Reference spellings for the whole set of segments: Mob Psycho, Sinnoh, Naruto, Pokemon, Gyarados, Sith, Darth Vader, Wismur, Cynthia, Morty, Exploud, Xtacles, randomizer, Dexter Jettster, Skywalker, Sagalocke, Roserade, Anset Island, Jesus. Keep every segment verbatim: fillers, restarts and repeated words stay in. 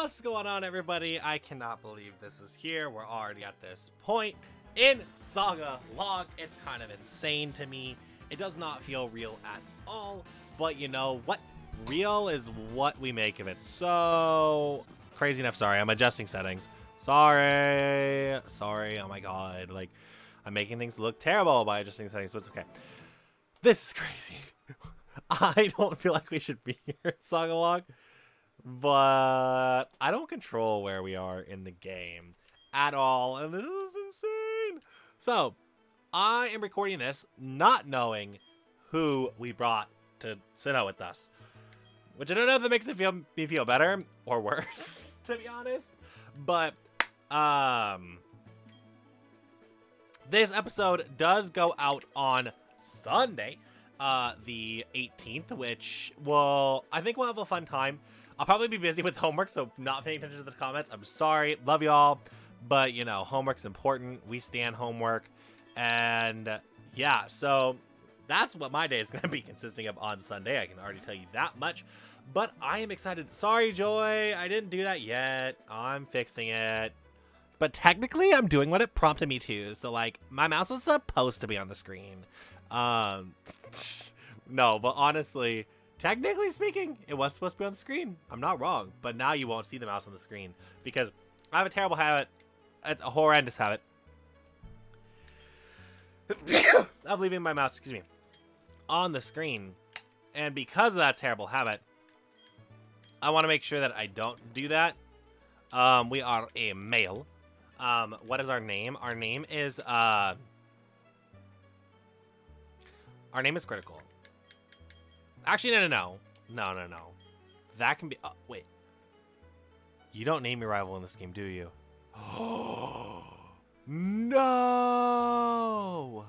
What's going on, everybody? I cannot believe this is here. We're already at this point in Sagalocke. It's kind of insane to me. It does not feel real at all, but you know what? Real is what we make of it. So crazy enough. Sorry, I'm adjusting settings. Sorry. Sorry. Oh my god. Like, I'm making things look terrible by adjusting settings, but it's okay. This is crazy. I don't feel like we should be here in Sagalocke, but I don't control where we are in the game at all, and this is insane. So I am recording this not knowing who we brought to Sinnoh with us, which I don't know if that makes it feel me feel better or worse, to be honest. But um, this episode does go out on Sunday, uh, the eighteenth, which will I think we'll have a fun time. I'll probably be busy with homework, so not paying attention to the comments. I'm sorry. Love y'all. But, you know, homework's important. We stand homework. And, uh, yeah, so that's what my day is going to be consisting of on Sunday. I can already tell you that much. But I am excited. Sorry, Joy. I didn't do that yet. I'm fixing it. But technically, I'm doing what it prompted me to. So, like, my mouse was supposed to be on the screen. Um, no, but honestly, technically speaking, it was supposed to be on the screen. I'm not wrong, but now you won't see the mouse on the screen because I have a terrible habit. It's a horrendous habit of leaving my mouse, excuse me, on the screen. And because of that terrible habit, I want to make sure that I don't do that. Um, we are a male. Um, what is our name? Our name is, uh, our name is Critical. Actually, no, no, no. No, no, no. That can be... Oh, wait. You don't name your rival in this game, do you? Oh, no!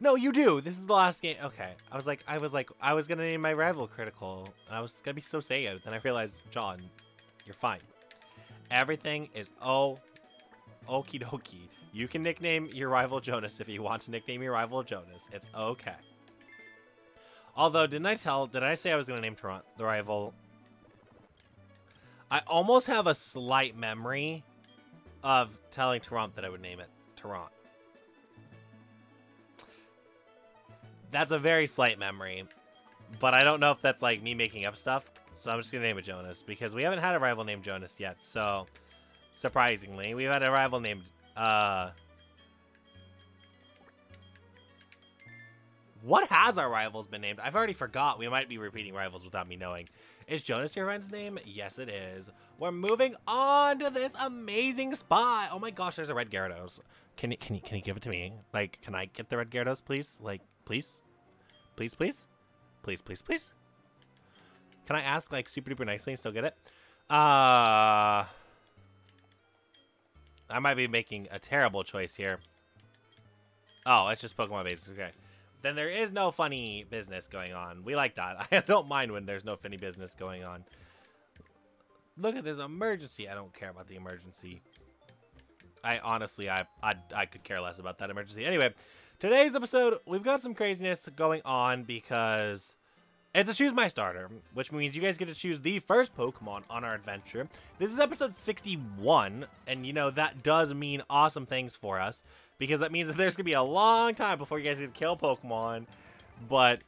No, you do! This is the last game. Okay. I was like, I was like, I was gonna name my rival Critical. And I was gonna be so sad. Then I realized, John, you're fine. Everything is oh, okie dokie. You can nickname your rival Jonas if you want to nickname your rival Jonas. It's okay. Although, didn't I tell, did I say I was going to name Toronto, the rival? I almost have a slight memory of telling Toronto that I would name it Toronto. That's a very slight memory, but I don't know if that's like me making up stuff. So I'm just going to name it Jonas because we haven't had a rival named Jonas yet. So surprisingly, we've had a rival named, uh, what has our rivals been named? I've already forgot. We might be repeating rivals without me knowing. Is Jonas your friend's name? Yes, it is. We're moving on to this amazing spot. Oh my gosh, there's a red Gyarados. Can you, can you, can you give it to me? Like, can I get the red Gyarados, please? Like, please? Please, please? Please, please, please? Can I ask, like, super duper nicely and still get it? Uh, I might be making a terrible choice here. Oh, it's just Pokemon basics. Okay. Then there is no funny business going on. We like that. I don't mind when there's no funny business going on. Look at this emergency. I don't care about the emergency. I honestly, I, I, I could care less about that emergency. Anyway, today's episode, we've got some craziness going on because it's a Choose My Starter, which means you guys get to choose the first Pokemon on our adventure. This is episode sixty-one, and you know, that does mean awesome things for us. Because that means that there's going to be a long time before you guys get to kill Pokemon. But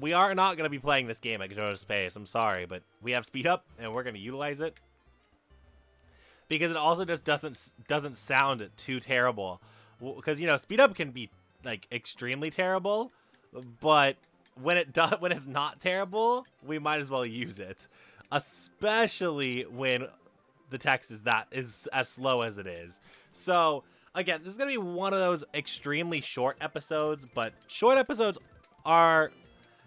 we are not going to be playing this game at Gyarados Space. I'm sorry, but we have speed up and we're going to utilize it. Because it also just doesn't doesn't sound too terrible. Because, you know, speed up can be, like, extremely terrible. But when it does, when it's not terrible, we might as well use it. Especially when the text is that is as slow as it is. So... Again, this is going to be one of those extremely short episodes, but short episodes are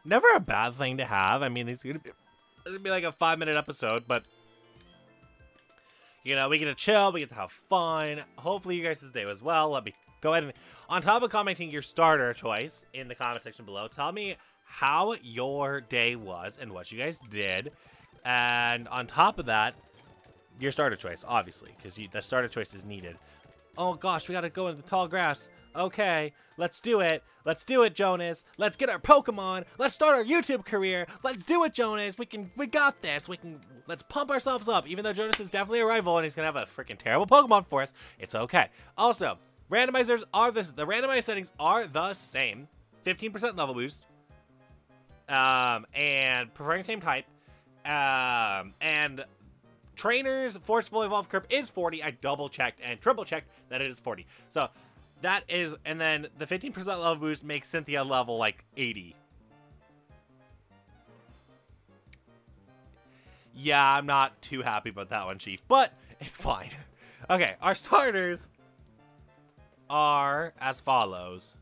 never a bad thing to have. I mean, these are going to be, this would be like a five-minute episode, but, you know, we get to chill, we get to have fun. Hopefully, you guys' day was well. Let me go ahead and, on top of commenting your starter choice in the comment section below, tell me how your day was and what you guys did. And on top of that, your starter choice, obviously, because that starter choice is needed. Oh gosh, we gotta go into the tall grass. Okay, let's do it. Let's do it, Jonas. Let's get our Pokemon. Let's start our YouTube career. Let's do it, Jonas. We can, we got this. We can, let's pump ourselves up. Even though Jonas is definitely a rival and he's gonna have a freaking terrible Pokemon for us, it's okay. Also, randomizers are this, the randomized settings are the same. fifteen percent level boost. Um, and preferring same type. Um, and trainers, forceful evolve curve is forty. I double checked and triple checked that it is forty. So, that is, and then the fifteen percent level boost makes Cynthia level, like, eighty. Yeah, I'm not too happy about that one, Chief, but it's fine. Okay, our starters are as follows.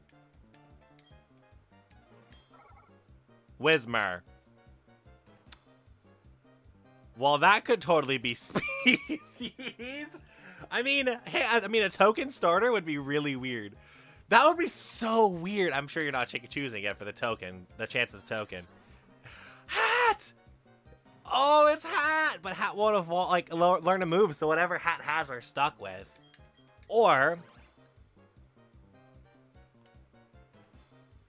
Wismur. Well, that could totally be species. I mean, hey, I mean, a token starter would be really weird. That would be so weird. I'm sure you're not choosing it for the token, the chance of the token. Hat! Oh, it's Hat! But Hat won't evolve, like, learn a move, so whatever Hat has are stuck with. Or...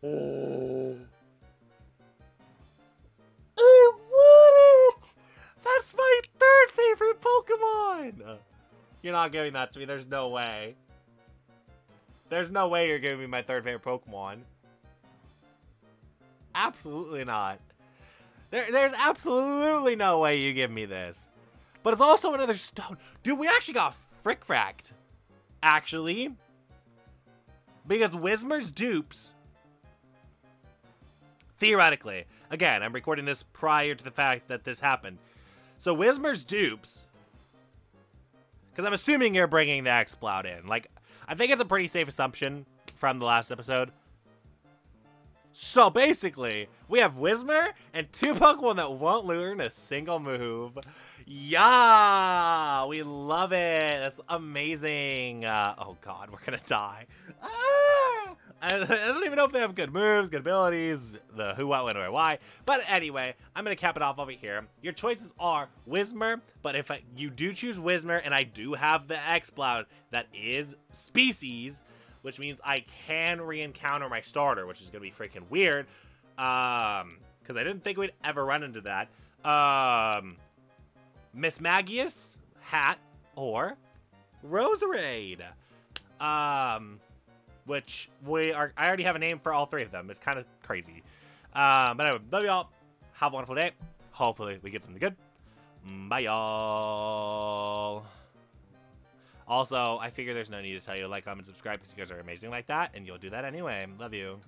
Oh. I want it! That's my third favorite Pokemon! You're not giving that to me. There's no way. There's no way you're giving me my third favorite Pokemon. Absolutely not. There, there's absolutely no way you give me this. But it's also another stone. Dude, we actually got frick-fracked. Actually. Because Wismur's dupes. Theoretically. Again, I'm recording this prior to the fact that this happened. So Wismur's dupes... Because I'm assuming you're bringing the Exploud in. Like, I think it's a pretty safe assumption from the last episode. So basically, we have Wismur and two Pokemon that won't learn a single move. Yeah, we love it. That's amazing. Uh, oh God, we're gonna die. Ah! I, I don't even know if they have good moves, good abilities, the who, what, when, where, why. But anyway, I'm gonna cap it off over here. Your choices are Wismur, but if I, you do choose Wismur, and I do have the Exploud that is species, which means I can re-encounter my starter, which is gonna be freaking weird. Um, because I didn't think we'd ever run into that. Um, Miss Magius, Hat, or Roserade. Um, which we are, I already have a name for all three of them. It's kind of crazy. Um, but anyway, love y'all. Have a wonderful day. Hopefully we get something good. Bye y'all. Also, I figure there's no need to tell you to like, comment, subscribe because you guys are amazing like that, and you'll do that anyway. Love you.